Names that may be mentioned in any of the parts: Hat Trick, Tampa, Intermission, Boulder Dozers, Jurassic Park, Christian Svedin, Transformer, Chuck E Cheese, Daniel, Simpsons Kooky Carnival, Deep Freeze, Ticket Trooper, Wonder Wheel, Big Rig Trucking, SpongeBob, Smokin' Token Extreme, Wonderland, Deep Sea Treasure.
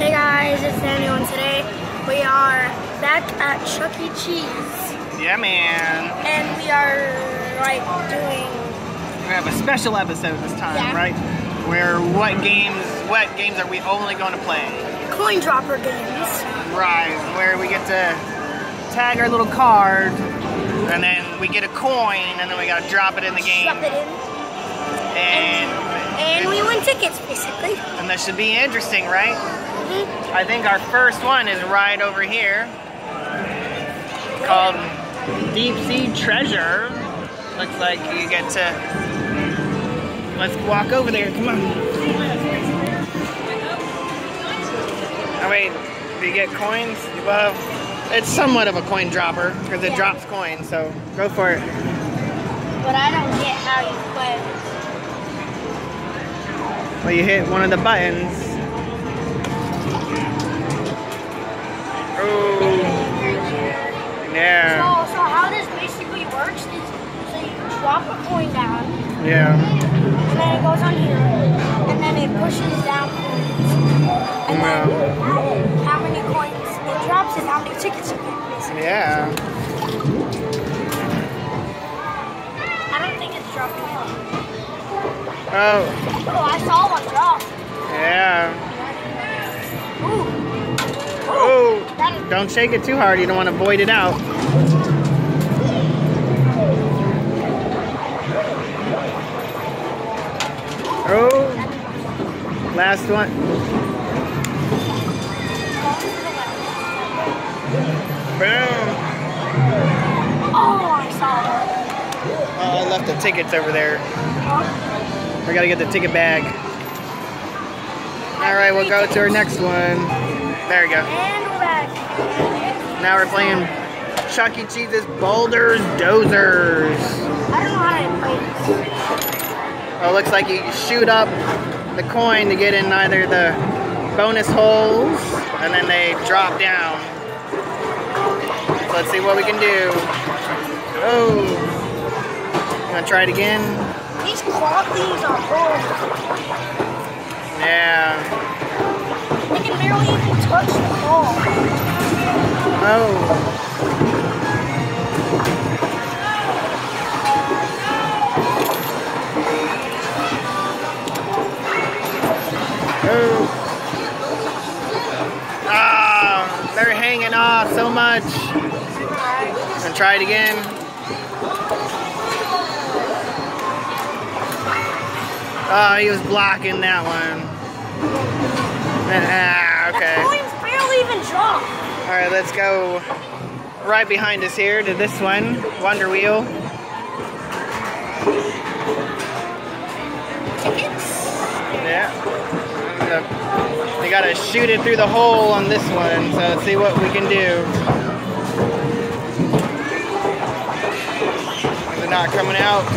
Hey guys, it's Daniel, and today we are back at Chuck E Cheese. Yeah, man. And we are, like, we have a special episode this time, right? Where what games are we only going to play? Coin dropper games. Right, where we get to tag our little card, and then we get a coin, and then we gotta drop it in the game. Drop it in. And we win tickets, basically. And that should be interesting, right? Mm-hmm. I think our first one is right over here, called Deep Sea Treasure. Looks like you get to, let's walk over there, come on. Oh wait, do you get coins? Well, it's somewhat of a coin dropper, because it drops coins, so go for it. But I don't get how you play. Well, you hit one of the buttons. Oh, yeah. So how this basically works is, so you drop a coin down. Yeah. And then it goes on here, and then it pushes down coins. And then how many coins it drops is how many tickets you get, basically. Yeah. I don't think it's dropping out. Oh. Oh, I saw one drop. Yeah. Ooh. Ooh. Oh. Don't shake it too hard. You don't want to void it out. Oh. Last one. Boom. Oh, I saw it. Oh, I left the tickets over there. I gotta get the ticket bag. Alright, we'll go to our next one. There we go. And we're back. Now we're playing Chuck E. Cheese's Boulder Dozers. I don't know how to play this. Well, it looks like you shoot up the coin to get in either the bonus holes, and then they drop down. So let's see what we can do. Oh. I'm gonna try it again. These claw things are horrible. Yeah. They can barely even touch the claw. Oh. Ah, they're hanging off so much. And try it again. Oh, he was blocking that one. Ah, okay. The coins barely even drop. All right, let's go right behind us here to this one, Wonder Wheel. Tickets. Yeah. We gotta shoot it through the hole on this one, so let's see what we can do. Is it not coming out?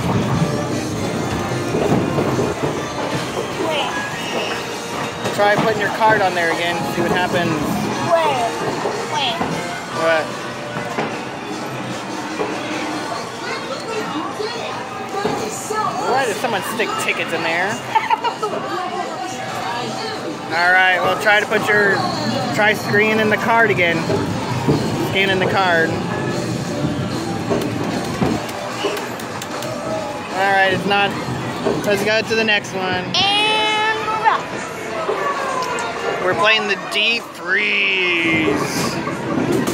Try putting your card on there again, see what happens. Wait. What? Why did someone stick tickets in there? Alright, well try to put your... Try scanning the card again. Scanning the card. Alright, it's not... Let's go to the next one. And we're up. We're playing the Deep Freeze,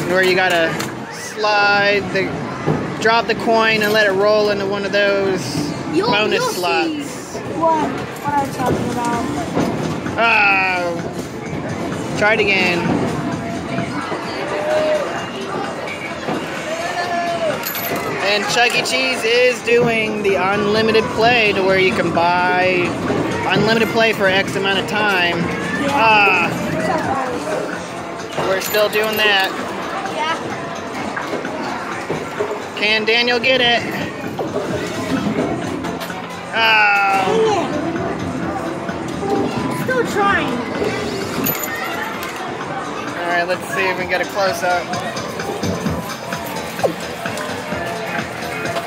where you gotta slide, drop the coin and let it roll into one of those bonus slots. What I'm talking about. Oh, try it again. And Chuck E. Cheese is doing the unlimited play, to where you can buy unlimited play for X amount of time. We're still doing that. Yeah. Can Daniel get it? Oh. Still trying. Alright, let's see if we can get a close up.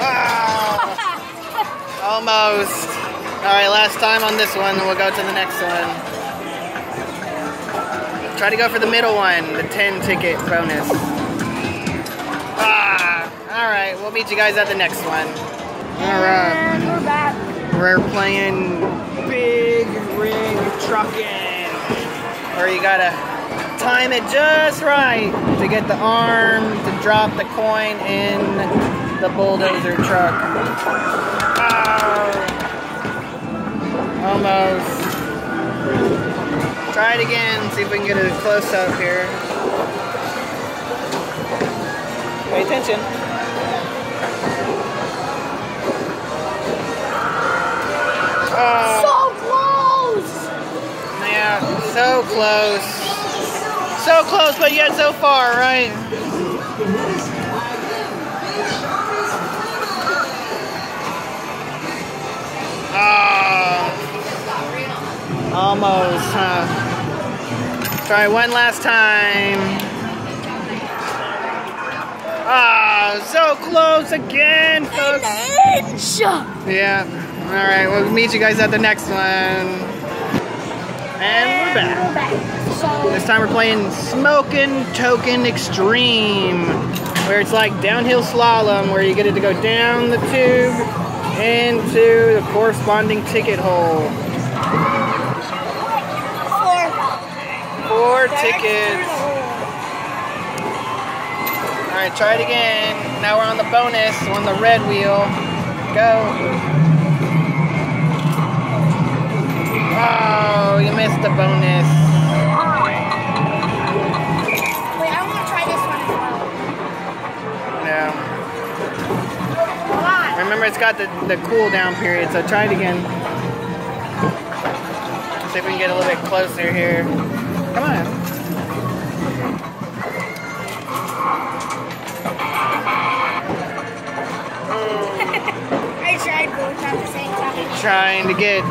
Oh. Almost. Alright, last time on this one, then we'll go to the next one. Try to go for the middle one, the 10-ticket bonus. Alright, we'll meet you guys at the next one. Alright. We're back. We're playing Big Rig Trucking. Where you gotta time it just right to get the arm to drop the coin in the bulldozer truck. Almost. Try it again, see if we can get a close-up here. Pay attention. So close! Yeah, so close. So close, but yet so far, right? Almost, huh? Try one last time. So close again, folks. An inch. Yeah. Alright, we'll meet you guys at the next one. And we're back. So this time we're playing Smokin' Token Extreme, where it's like downhill slalom, where you get it to go down the tube into the corresponding ticket hole. 4 tickets. Alright, try it again. Now we're on the bonus, on the red wheel. Go. Oh, you missed the bonus. Wait, I want to try this one as well. No. Why? Remember, it's got the cool down period, so try it again. See if we can get a little bit closer here. Come on. I tried both at the same time. Trying to get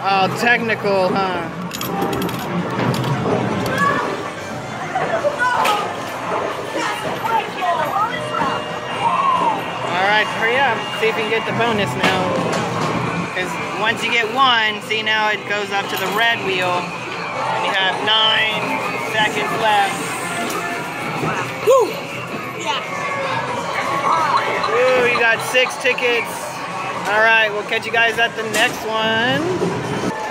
all technical, huh? Alright, hurry up. See if we can get the bonus now. Because once you get one, see now it goes up to the red wheel. And you have 9 seconds left. Woo! Yeah. Woo, you got 6 tickets. Alright, we'll catch you guys at the next one.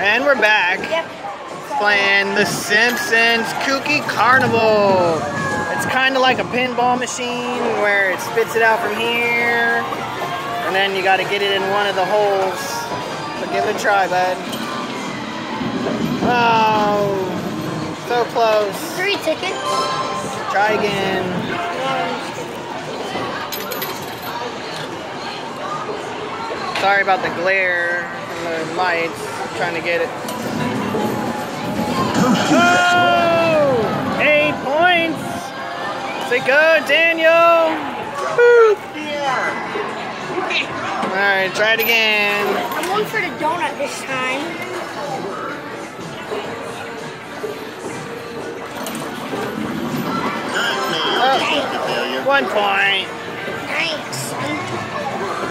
And we're back. Yep. Playing the Simpsons Kooky Carnival. It's kind of like a pinball machine where it spits it out from here. And then you got to get it in one of the holes. So give it a try, bud. Oh, so close. 3 tickets. Try again. Sorry about the glare from the lights. I'm trying to get it. Oh, 8 points. Say go, Daniel. Yeah. All right, try it again. I'm going for the donut this time. Oh, 1 point. Thanks.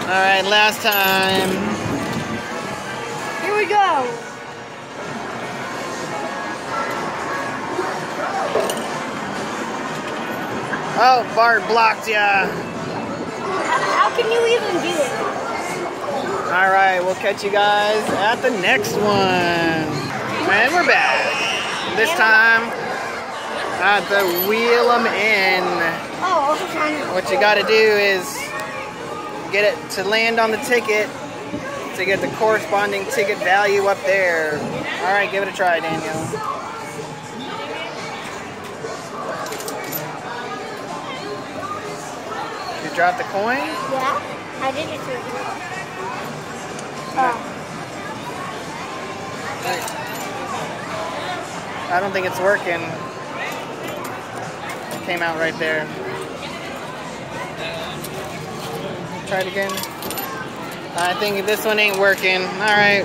Alright, last time. Here we go. Oh, Bart blocked ya. How can you even do it? Alright, we'll catch you guys at the next one. And we're back. This time at the Wheel 'em In. Oh, what you gotta do is get it to land on the ticket to get the corresponding ticket value up there. Alright, give it a try, Daniel. You dropped the coin? Yeah, I did it too. Oh. I don't think it's working. Came out right there. Try it again. I think this one ain't working. Alright.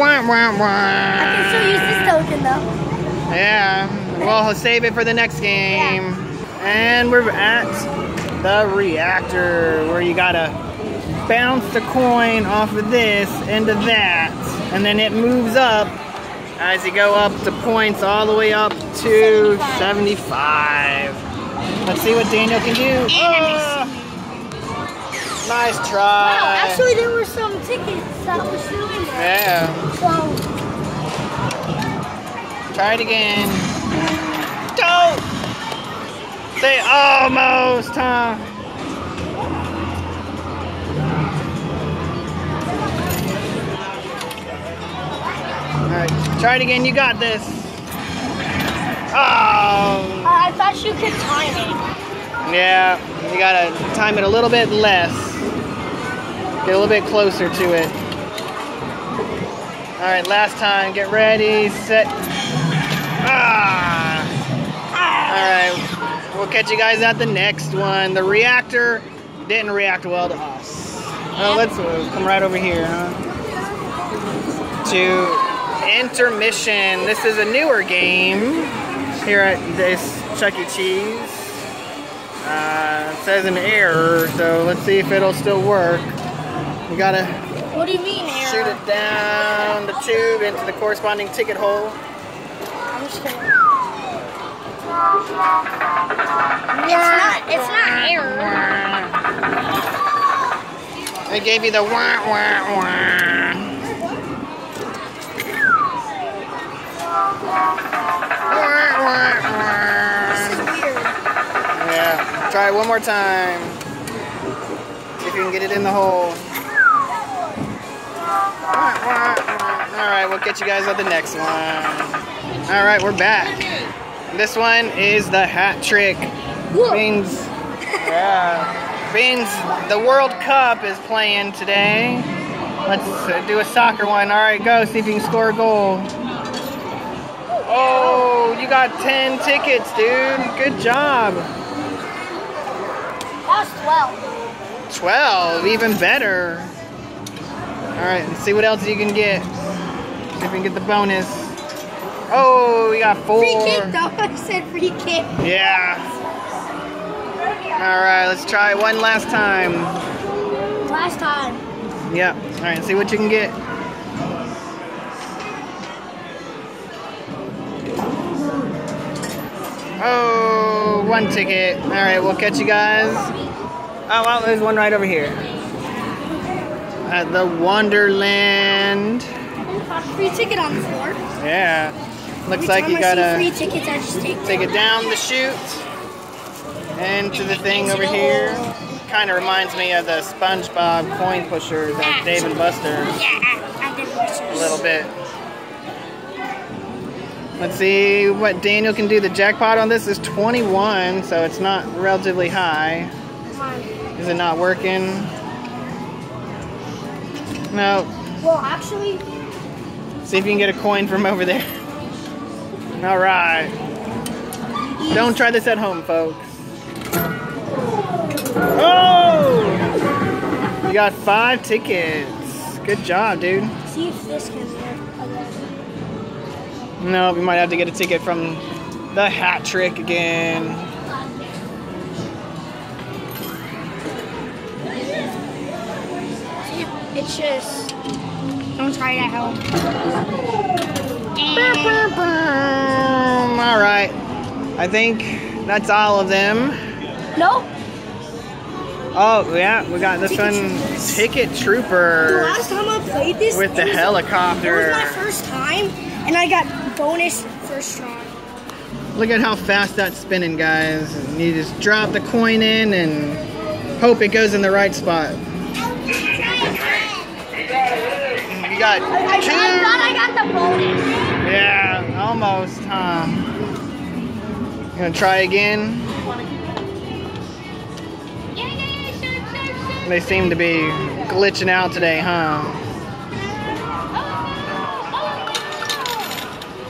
I can still use this token though. Yeah. We'll save it for the next game. Yeah. And we're at the reactor where you gotta bounce the coin off of this into that. And then it moves up as you go up the points all the way up to 75. Let's see what Daniel can do. Oh, nice try. Wow, actually there were some tickets that were still in there. Yeah. So. Try it again. Don't. They almost, huh? Alright, try it again, you got this. Oh! I thought you could time it. Yeah, you gotta time it a little bit less. Get a little bit closer to it. Alright, last time. Get ready, set. Ah! Alright, we'll catch you guys at the next one. The reactor didn't react well to us. Oh, let's come right over here, huh? To Intermission. This is a newer game here at this Chuck E. Cheese. It says an error, so let's see if it'll still work. You gotta what do you mean, shoot error? It down the tube into the corresponding ticket hole. I'm just kidding. It's not error. They gave you the wah wah wah. This is weird. Yeah. Try it one more time. See if you can get it in the hole. Alright, we'll catch you guys on the next one. Alright, we're back. This one is the hat trick. Beans. Yeah. Beans, the World Cup is playing today. Let's do a soccer one. Alright, go. See if you can score a goal. Oh, you got 10 tickets, dude. Good job. That was 12. 12, even better. All right, let's see what else you can get. See if we can get the bonus. Oh, we got 4. Free kick, though. I said free kick. Yeah. All right, let's try it one last time. Last time. Yep. All right, see what you can get. Oh, 1 ticket. All right, we'll catch you guys. Oh, well, there's one right over here. At the Wonderland. Free ticket on the floor. Yeah. Looks like you gotta take it down the chute and to the thing over here. Kind of reminds me of the SpongeBob coin pushers at Dave and Buster's. Yeah, I did pushers. A little bit. Let's see what Daniel can do. The jackpot on this is 21, so it's not relatively high. Come on. Is it not working? No. Well, actually. See if you can get a coin from over there. All right. Don't try this at home, folks. Oh! You got 5 tickets. Good job, dude. See if this can work. No, we might have to get a ticket from the hat trick again. It's just, don't try it at home. All right, I think that's all of them. Nope. Oh yeah, we got this one, Ticket Trooper. The last time I played this with the helicopter. It was my first time, and I got bonus first try. Look at how fast that's spinning, guys. And you just drop the coin in and hope it goes in the right spot. You got 2. I thought I got the bonus. Yeah, almost, huh? You gonna try again? They seem to be glitching out today, huh?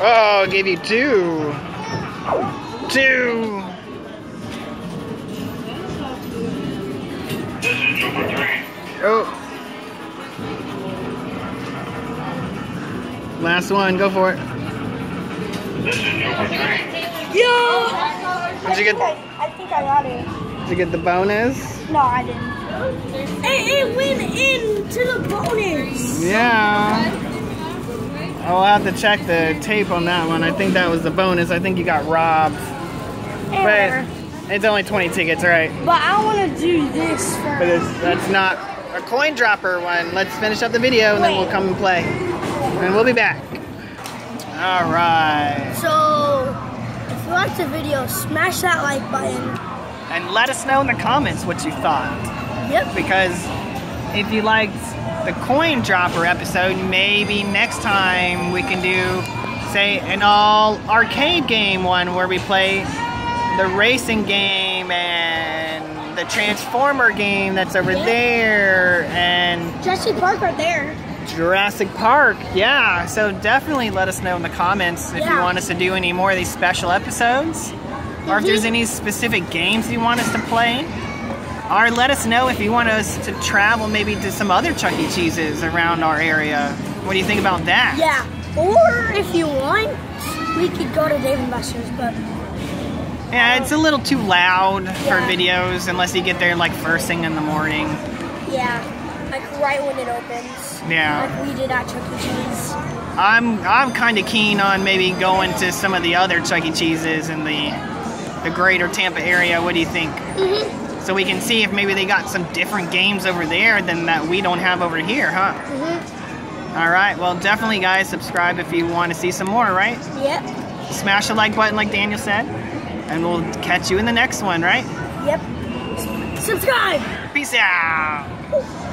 Oh, I gave you 2. 2. Oh. Last one, go for it. Yo! Did you get? I think I got it. Did you get the bonus? No, I didn't. It went into the bonus. Yeah. I'll have to check the tape on that one. I think that was the bonus. I think you got robbed. Error. But it's only 20 tickets, right? But I want to do this first. But that's not a coin dropper one. Let's finish up the video and then we'll come and play. And we'll be back. All right. So if you liked the video, smash that like button. And let us know in the comments what you thought. Yep. Because if you liked the coin dropper episode, maybe next time we can do, say, an all arcade game one where we play the racing game and the Transformer game that's over there and Jurassic Park right there. Jurassic Park, yeah. So definitely let us know in the comments if you want us to do any more of these special episodes. Or if there's any specific games you want us to play. Or let us know if you want us to travel maybe to some other Chuck E. Cheese's around our area. What do you think about that? Yeah. Or if you want, we could go to Dave & Buster's, but... yeah, it's a little too loud for videos unless you get there like first thing in the morning. Yeah. Like right when it opens. Yeah. Like we did at Chuck E. Cheese. I'm kind of keen on maybe going to some of the other Chuck E. Cheese's in the greater Tampa area. What do you think? So we can see if maybe they got some different games over there than that we don't have over here, huh? All right, well, definitely, guys, subscribe if you want to see some more, right? Yep. Smash the like button like Daniel said, and we'll catch you in the next one, right? Yep. Subscribe! Peace out!